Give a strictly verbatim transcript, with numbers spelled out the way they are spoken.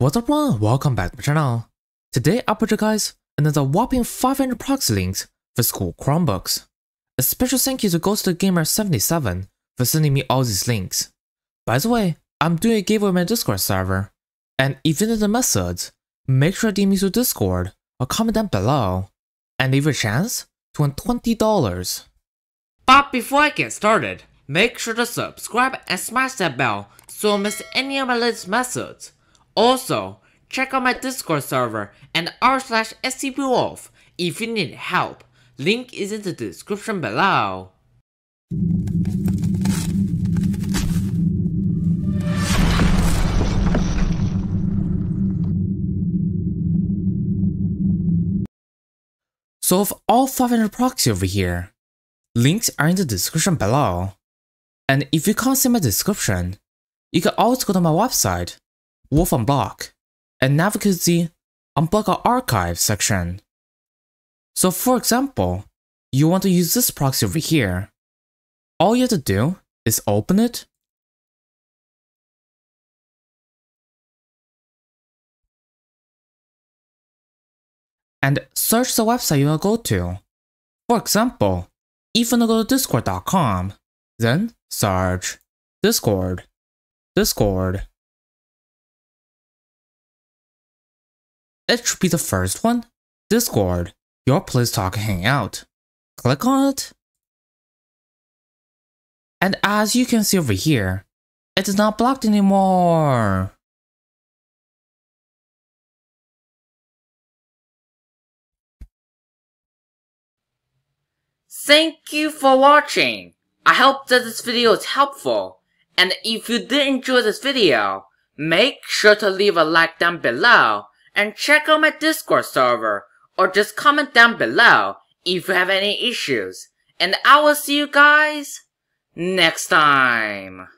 What's up everyone, welcome back to my channel. Today I brought you guys another whopping five hundred proxy links for school Chromebooks. A special thank you to Ghost Gamer seventy-seven for sending me all these links. By the way, I'm doing a giveaway on my Discord server, and if you know the methods, make sure to D M me through Discord or comment down below, and leave a chance to win twenty dollars. But before I get started, make sure to subscribe and smash that bell so you don't miss any of my latest methods. Also, check out my Discord server and r slash scpwolf if you need help. Link is in the description below. So with all five hundred proxy over here, links are in the description below. And if you can't see my description, you can always go to my website Wolf Unblock, and navigate the Unblock Our Archive section. So for example, you want to use this proxy over here. All you have to do is open it, and search the website you want to go to. For example, if you want to go to discord dot com, then search Discord, Discord. It should be the first one, Discord, your place to hang out. Click on it. And as you can see over here, it is not blocked anymore. Thank you for watching. I hope that this video is helpful. And if you did enjoy this video, make sure to leave a like down below. And check out my Discord server, or just comment down below if you have any issues. And I will see you guys next time.